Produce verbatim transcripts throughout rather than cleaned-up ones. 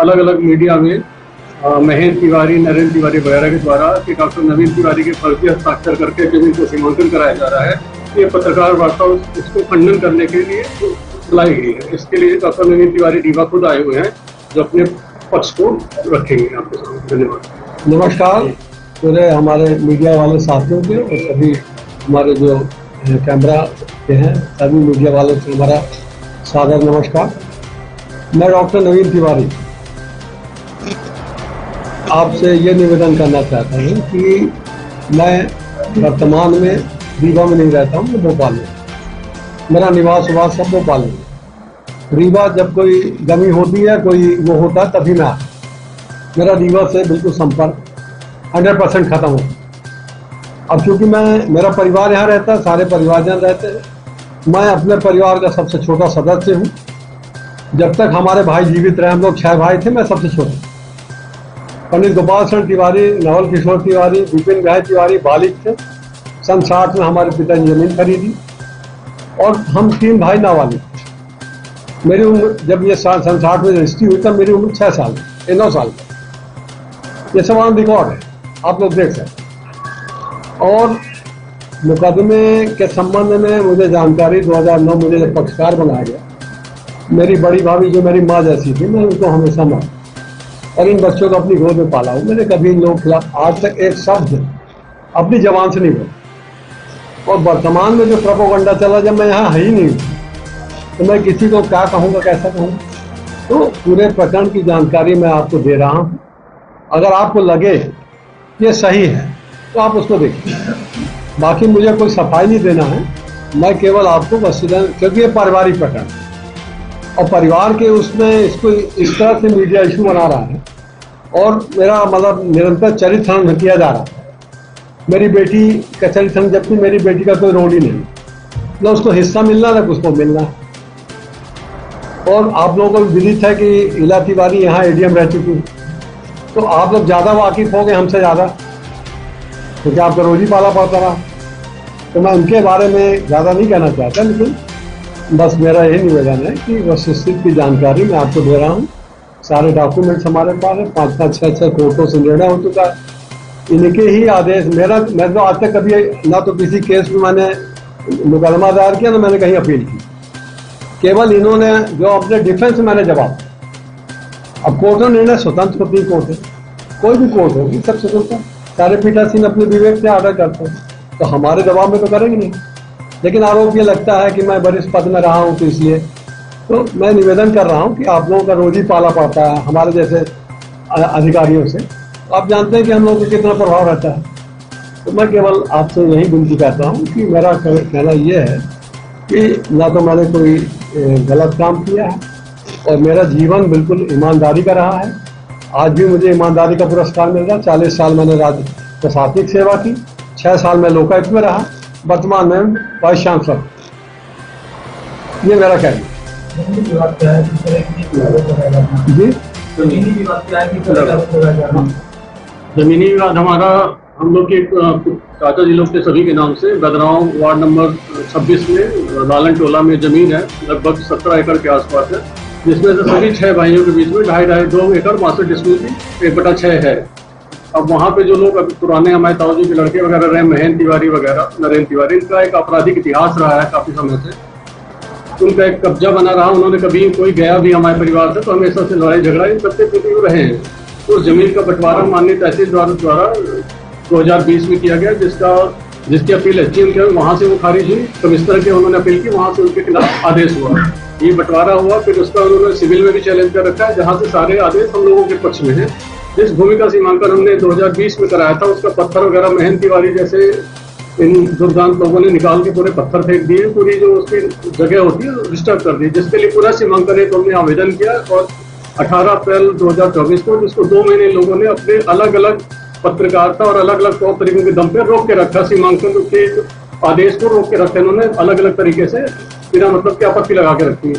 अलग अलग मीडिया में महेंद्र तिवारी, नरेंद्र तिवारी वगैरह के द्वारा कि डॉक्टर नवीन तिवारी के फर्जी हस्ताक्षर करके इनको सीमांकन कराया जा रहा है, ये पत्रकार वार्ता इसको खंडन करने के लिए चलाई गई है। इसके लिए डॉक्टर नवीन तिवारी रीवा खुद आए हुए हैं जो अपने पक्ष को रखेंगे आपके सामने। धन्यवाद। नमस्कार पूरे हमारे मीडिया वाले साथियों के और सभी हमारे जो कैमरा के हैं सभी मीडिया वालों से हमारा सादर नमस्कार। मैं डॉक्टर नवीन तिवारी आपसे ये निवेदन करना चाहता हूँ कि मैं वर्तमान में रीवा में नहीं रहता हूँ, मैं भोपाल में, मेरा निवास वास सब भोपाल में। रीवा जब कोई गमी होती है, कोई वो होता है, तभी ना मेरा रीवा से बिल्कुल संपर्क हंड्रेड परसेंट खत्म हो। अब चूँकि मैं मेरा परिवार यहाँ रहता है, सारे परिवारजन रहते हैं, मैं अपने परिवार का सबसे छोटा सदस्य हूँ। जब तक हमारे भाई जीवित रहे, हम लोग छः भाई थे, मैं सबसे छोटा। पंडित गोपाल सिर्ण तिवारी, नावल किशोर तिवारी, विपिन भाई तिवारी बालिक थे। सन साठ में हमारे पिताजी जमीन खरीदी और हम तीन भाई नाबालिग थे। मेरी उम्र जब ये साल सन साठ में रजिस्ट्री हुई तब मेरी उम्र छः साल या नौ साल का। ये सब रिकॉर्ड है, आप लोग देख सकते। और मुकदमे के संबंध में मुझे जानकारी दो हज़ार नौ में जब पक्षकार बनाया गया, मेरी बड़ी भाभी जो मेरी माँ जैसी थी, मैं उनको हमेशा माँ और इन बच्चों को अपनी गोद में पाला हूँ। मैंने कभी इन लोगों के खिलाफ आज तक एक शब्द अपनी जबान से नहीं बोला। और वर्तमान में जो प्रोपोगंडा चला, जब मैं यहाँ है ही नहीं तो मैं किसी को क्या कहूँगा, कैसा कहूँगा। तो पूरे प्रकरण की जानकारी मैं आपको दे रहा हूँ। अगर आपको लगे ये सही है तो आप उसको देखिए, बाकी मुझे कोई सफाई नहीं देना है। मैं केवल आपको बस, क्योंकि ये पारिवारिक प्रकरण और परिवार के उसमें इसको इस तरह से मीडिया इशू बना रहा है और मेरा मतलब निरंतर चरित्र हनन किया जा रहा है। मेरी बेटी का चरित्र हनन, जबकि मेरी बेटी का कोई रोल ही नहीं, ना उसको हिस्सा मिलना ना उसको मिलना। और आप लोगों को विदित है कि इला तीवाली यहाँ एडीएम रह चुकी है, तो आप लोग ज़्यादा वाकिफ हो गए हमसे ज़्यादा, क्योंकि आपका रोजी पाला पड़ता रहा। तो मैं उनके बारे में ज़्यादा नहीं कहना चाहता, लेकिन बस मेरा यही निवेदन है कि वह स्थिति की जानकारी मैं आपको दे रहा हूँ। सारे डॉक्यूमेंट्स हमारे पास है, पाँच पाँच छः छः कोर्टों से निर्णय हो चुका है, इनके ही आदेश। मेरा मैं तो आज तक कभी ना तो किसी केस में मैंने मुकदमा दायर किया, ना मैंने कहीं अपील की। केवल इन्होंने जो अपने डिफेंस मैंने जवाब। अब कोर्टों निर्णय स्वतंत्र होती कोर्ट है, कोई भी कोर्ट होगी सब स्वतंत्र, सारे पीठासीन अपने विवेक से आर्डर करते हैं, तो हमारे दबाव में तो करेंगे नहीं। लेकिन आरोप ये लगता है कि मैं वरिष्ठ पद में रहा हूँ तो इसलिए, तो मैं निवेदन कर रहा हूँ कि आप लोगों का रोजी पाला पड़ता है हमारे जैसे अधिकारियों से। आप जानते हैं कि हम लोगों को कितना प्रभाव रहता है। तो मैं केवल आपसे यही विनती करता हूँ कि मेरा कहना ये है कि ना तो मैंने कोई गलत काम किया है और मेरा जीवन बिल्कुल ईमानदारी का रहा है। आज भी मुझे ईमानदारी का पुरस्कार मिल रहा है। चालीस साल मैंने राज्य प्रशासनिक सेवा की, छः साल मैं लोकायुक्त में रहा, वर्तमान में वाइस चांसलर। ये मेरा कहना जी। जमीनी विवाद क्या है? जमीनी विवाद हमारा, हम लोग के चाचा जी लोग के सभी के नाम से बकराऊ वार्ड नंबर छब्बीस में लालन टोला में जमीन है, लगभग सत्रह एकड़ के आसपास है, जिसमें से सभी छह भाइयों के बीच में ढाई ढाई दो एकड़ बासठ डिस्मिल की एक बटा छः है। अब वहाँ पे जो लोग अभी पुराने हमारे ताऊजी के लड़के वगैरह रहे, महेंद्र तिवारी वगैरह, नरेंद्र तिवारी, इनका एक आपराधिक इतिहास रहा है काफी समय से, उनका एक कब्जा बना रहा। उन्होंने कभी कोई गया भी हमारे परिवार से तो हमेशा से लड़ाई झगड़ा इन सबसे प्रति रहे हैं। तो जमीन का बंटवारा माननीय तहसीलदार द्वारा दो हजार बीस में किया गया, जिसका जिसकी अपील एच डी एम के वहाँ से वो खारिज हुई, कमिश्नर के उन्होंने अपील की, वहाँ से उनके खिलाफ आदेश हुआ, ये बंटवारा हुआ। फिर उसका उन्होंने सिविल में भी चैलेंज कर रखा है, जहाँ से सारे आदेश हम लोगों के पक्ष में है। जिस भूमि का सीमांकन हमने दो हज़ार बीस में कराया था, उसका पत्थर वगैरह महेंद्र तिवारी जैसे इन दुर्दांत लोगों ने निकाल के पूरे पत्थर फेंक दिए, पूरी जो उसकी जगह होती है डिस्टर्ब कर दी, जिसके लिए पूरा सीमांकन एक हमने आवेदन किया। और अठारह अप्रैल दो हज़ार चौबीस को, जिसको दो महीने लोगों ने अपने अलग अलग पत्रकारिता और अलग अलग तौर तरीकों के दम पर रोक के रखा, सीमांकन के आदेश को रोक के रखा उन्होंने, अलग अलग तरीके से बिना मतलब की आपत्ति लगा के रखी।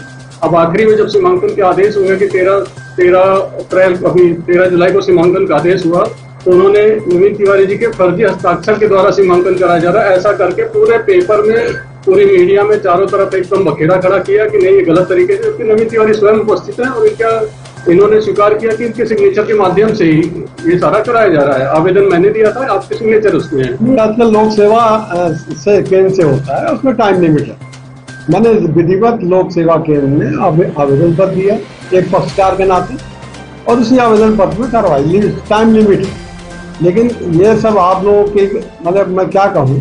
अब आखिरी में जब सीमांकन के आदेश हुए कि तेरह तेरह अप्रैल अभी तेरह जुलाई को सीमांकन का आदेश हुआ, तो उन्होंने नवीन तिवारी जी के फर्जी हस्ताक्षर के द्वारा सीमांकन कराया जा रहा है, ऐसा करके पूरे पेपर में, पूरी मीडिया में चारों तरफ एकदम बखेड़ा खड़ा किया कि नहीं ये गलत तरीके से, क्योंकि नवीन तिवारी स्वयं उपस्थित हैं और इनका इन्होंने स्वीकार किया कि इनके सिग्नेचर के माध्यम से ही ये सारा कराया जा रहा है। आवेदन मैंने दिया था, आपके सिग्नेचर उसमें है। आजकल लोक सेवा से केंद्र से होता है, उसमें टाइम लिमिट है। मैंने विधिवत लोक सेवा केंद्र में आवेदन पत्र दिया एक पक्षकार के नाते, और उसी आवेदन पत्र में कार्रवाई टाइम लिमिट है। लेकिन ये सब आप लोगों के, मतलब मैं क्या कहूँ,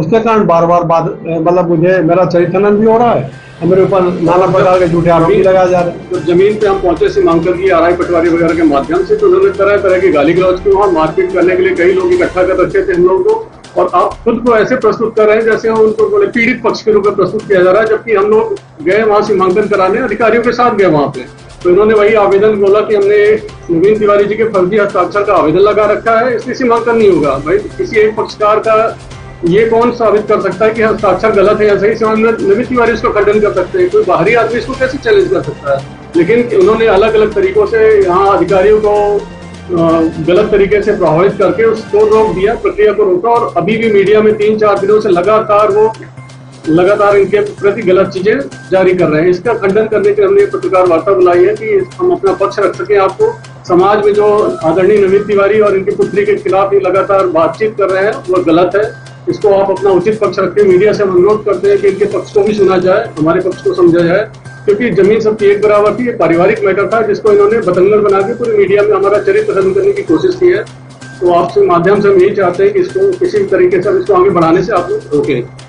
उसके कारण बार बार बात, मतलब मुझे मेरा चरित्रनन भी हो रहा है, हमारे ऊपर नाना प्रकार के झूठे आरोप भी लगाए जा रहे हैं। जब जमीन पे हम पहुंचे सीमांकन की आरआई पटवारी वगैरह के माध्यम से, तो उन्होंने तरह तरह की गाली गलौज की, वहाँ मारपीट करने के लिए कई लोग इकट्ठा कर रखे थे हम लोगों को। और आप खुद को ऐसे प्रस्तुत कर रहे हैं जैसे हम उनको बोले पीड़ित पक्ष के रूप में प्रस्तुत किया जा रहा है, जबकि हम लोग गए वहाँ सीमांकन कराने, अधिकारियों के साथ गए वहाँ पे, तो इन्होंने वही आवेदन बोला कि हमने नवीन तिवारी जी के फर्जी हस्ताक्षर का आवेदन लगा रखा है, इसलिए सीमांकन नहीं होगा। भाई, किसी एक पक्षकार का ये कौन साबित कर सकता है कि हस्ताक्षर गलत है या सही? समझ में नवीन तिवारी इसको खंडन कर सकते हैं, कोई बाहरी आदमी इसको कैसे चैलेंज कर सकता है? लेकिन उन्होंने अलग अलग तरीकों से यहाँ अधिकारियों को गलत तरीके से प्रभावित करके उसको रोक दिया, प्रक्रिया को रोका। और अभी भी मीडिया में तीन चार दिनों से लगातार वो लगातार इनके प्रति गलत चीजें जारी कर रहे हैं। इसका खंडन करने के हमने पत्रकार वार्ता बुलाई है कि हम अपना पक्ष रख सकें। आपको समाज में जो आदरणीय नवीन तिवारी और इनकी पुत्री के खिलाफ ये लगातार बातचीत कर रहे हैं, वो गलत है। इसको आप अपना उचित पक्ष रखें। मीडिया से हम अनुरोध करते हैं कि इनके पक्ष को भी सुना जाए, हमारे पक्ष को समझा जाए, क्योंकि जमीन सबकी एक बराबर थी। पारिवारिक मैटर था जिसको इन्होंने बतंगड़ बना के पूरे मीडिया में हमारा चरित्र खत्म करने की कोशिश की है। तो आपसे माध्यम से हम यही चाहते हैं कि इसको किसी तरीके से इसको आगे बढ़ाने से आप लोग रोकें।